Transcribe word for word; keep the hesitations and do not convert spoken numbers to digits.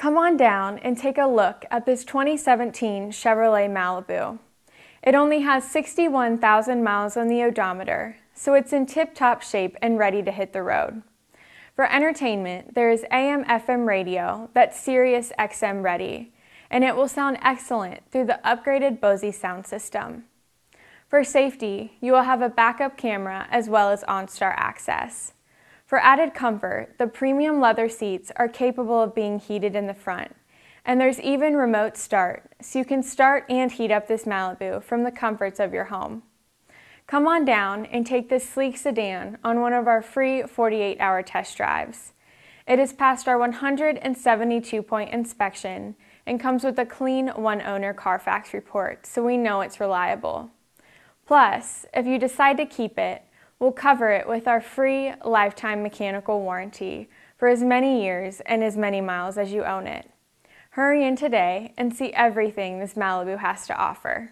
Come on down and take a look at this twenty seventeen Chevrolet Malibu. It only has sixty-one thousand miles on the odometer, so it's in tip-top shape and ready to hit the road. For entertainment, there is A M F M radio that's Sirius X M ready, and it will sound excellent through the upgraded Bose sound system. For safety, you will have a backup camera as well as OnStar access. For added comfort, the premium leather seats are capable of being heated in the front, and there's even remote start, so you can start and heat up this Malibu from the comforts of your home. Come on down and take this sleek sedan on one of our free forty-eight hour test drives. It has passed our one hundred seventy-two point inspection and comes with a clean one-owner Carfax report, so we know it's reliable. Plus, if you decide to keep it, we'll cover it with our free lifetime mechanical warranty for as many years and as many miles as you own it. Hurry in today and see everything this Malibu has to offer.